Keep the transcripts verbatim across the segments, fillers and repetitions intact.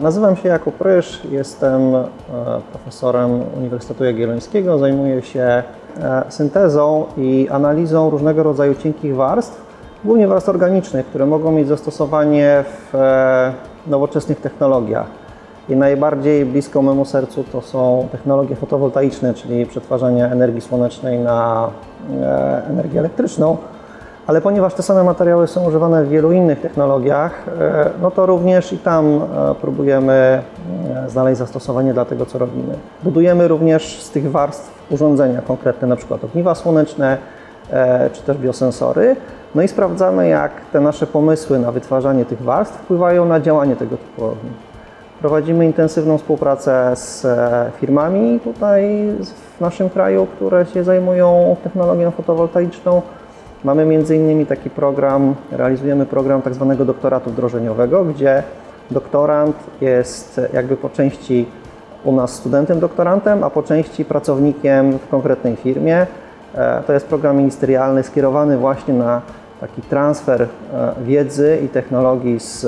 Nazywam się Jakub Rysz, jestem profesorem Uniwersytetu Jagiellońskiego. Zajmuję się syntezą i analizą różnego rodzaju cienkich warstw, głównie warstw organicznych, które mogą mieć zastosowanie w nowoczesnych technologiach. I najbardziej bliską memu sercu to są technologie fotowoltaiczne, czyli przetwarzanie energii słonecznej na energię elektryczną. Ale ponieważ te same materiały są używane w wielu innych technologiach, no to również i tam próbujemy znaleźć zastosowanie dla tego, co robimy. Budujemy również z tych warstw urządzenia konkretne, na przykład ogniwa słoneczne czy też biosensory. No i sprawdzamy, jak te nasze pomysły na wytwarzanie tych warstw wpływają na działanie tego typu ogniw. Prowadzimy intensywną współpracę z firmami tutaj w naszym kraju, które się zajmują technologią fotowoltaiczną. Mamy między innymi taki program, realizujemy program tak zwanego doktoratu wdrożeniowego, gdzie doktorant jest jakby po części u nas studentem doktorantem, a po części pracownikiem w konkretnej firmie. To jest program ministerialny skierowany właśnie na taki transfer wiedzy i technologii z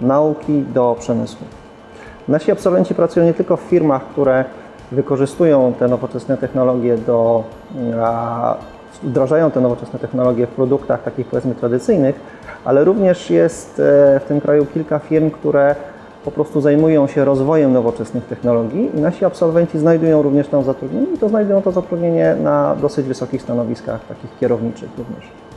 nauki do przemysłu. Nasi absolwenci pracują nie tylko w firmach, które wykorzystują te nowoczesne technologie do wdrażają te nowoczesne technologie w produktach takich, powiedzmy, tradycyjnych, ale również jest w tym kraju kilka firm, które po prostu zajmują się rozwojem nowoczesnych technologii i nasi absolwenci znajdują również tam zatrudnienie i to znajdują to zatrudnienie na dosyć wysokich stanowiskach, takich kierowniczych również.